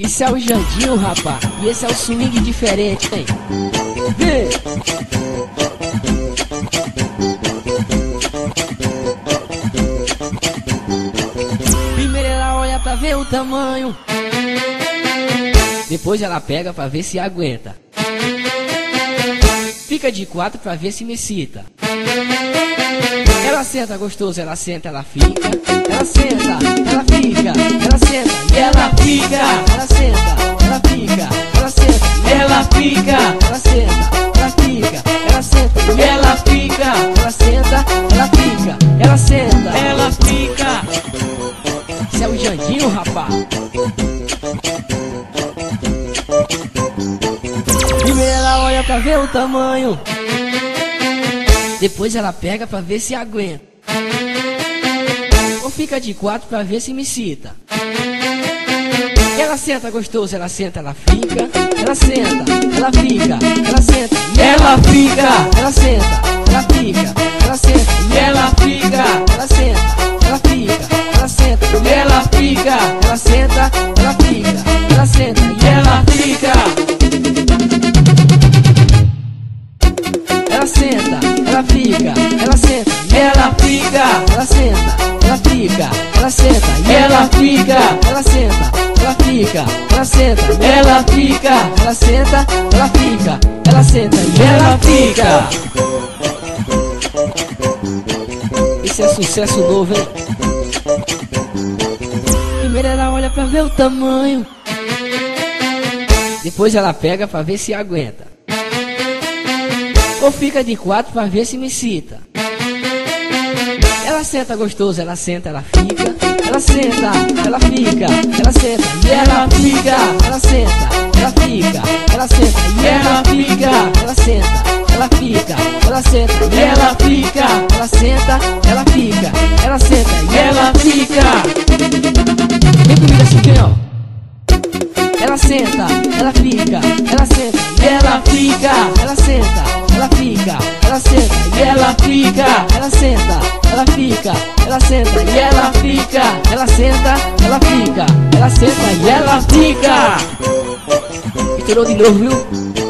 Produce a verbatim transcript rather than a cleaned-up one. Isso é o Jandinho, rapá, e esse é o swing diferente, hein? Primeiro ela olha pra ver o tamanho, depois ela pega pra ver se aguenta, fica de quatro pra ver se me excita. Ela senta gostoso, ela senta, ela fica. Ela senta, ela fica, ela senta e ela fica. Ela senta, ela fica, ela senta e ela fica. Ela senta, ela fica, ela senta e ela fica. Ela senta, ela fica, ela senta, ela fica. Isso é o Jandinho, rapá. Primeiro ela olha pra ver o tamanho, depois ela pega pra ver se aguenta, ou fica de quatro pra ver se me cita. Ela senta gostoso, ela senta, ela fica. Ela senta, ela fica, ela senta e ela fica. Ela senta, ela fica, ela senta e ela fica. Ela senta, ela fica, ela senta e ela fica. Ela senta, ela fica, ela senta e ela fica. Ela senta, ela fica, ela senta, ela fica, ela senta, ela fica, ela senta, ela fica, ela senta, ela fica, ela senta, ela fica, ela senta, ela fica, ela senta e ela fica. Esse é sucesso novo, hein? Primeiro ela olha pra ver o tamanho, depois ela pega pra ver se aguenta, ou fica de quatro pra ver se me cita. Ela senta gostoso, ela senta, ela fica. Ela senta, ela fica, ela senta e ela fica. Ela senta, ela fica, ela senta e ela fica. Ela senta, ela fica, ela senta e ela fica. Ela senta, ela fica, ela senta e ela fica. Vem comigo, Jandinho. Ela senta, ela fica, ela senta e ela fica. Ela senta, ela fica, ela senta e ela fica. Ela senta, ela fica, ela senta e ela fica. Ela senta, ela fica, ela senta e ela fica. Estourou de novo, viu?